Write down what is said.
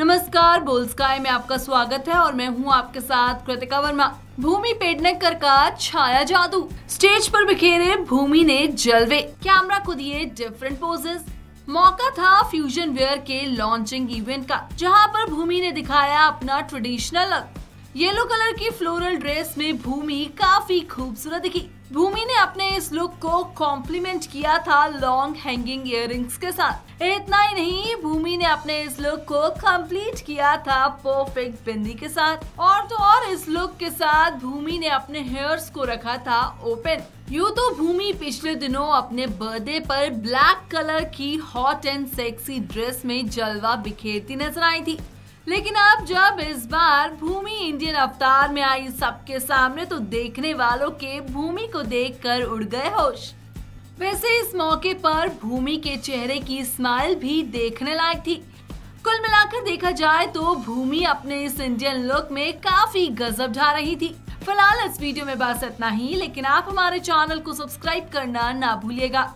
नमस्कार, बोल्डस्काई में आपका स्वागत है और मैं हूं आपके साथ कृतिका वर्मा। भूमि पेडनेकर का छाया जादू, स्टेज पर बिखेरे भूमि ने जलवे, कैमरा को दिए डिफरेंट पोजेस। मौका था फ्यूजन वेयर के लॉन्चिंग इवेंट का, जहां पर भूमि ने दिखाया अपना ट्रेडिशनल लुक। येलो कलर की फ्लोरल ड्रेस में भूमि काफी खूबसूरत दिखी। भूमि ने अपने इस लुक को कॉम्प्लीमेंट किया था लॉन्ग हैंगिंग इयररिंग्स के साथ। इतना ही नहीं, भूमि ने अपने इस लुक को कंप्लीट किया था परफेक्ट बिंदी के साथ। और तो और, इस लुक के साथ भूमि ने अपने हेयर्स को रखा था ओपन। यूँ तो भूमि पिछले दिनों अपने बर्थडे पर ब्लैक कलर की हॉट एंड सेक्सी ड्रेस में जलवा बिखेरती नजर आई थी, लेकिन अब जब इस बार भूमि इंडियन अवतार में आई सबके सामने, तो देखने वालों के भूमि को देखकर उड़ गए होश। वैसे इस मौके पर भूमि के चेहरे की स्माइल भी देखने लायक थी। कुल मिलाकर देखा जाए तो भूमि अपने इस इंडियन लुक में काफी गजब ढा रही थी। फिलहाल इस वीडियो में बस इतना ही, लेकिन आप हमारे चैनल को सब्सक्राइब करना ना भूलिएगा।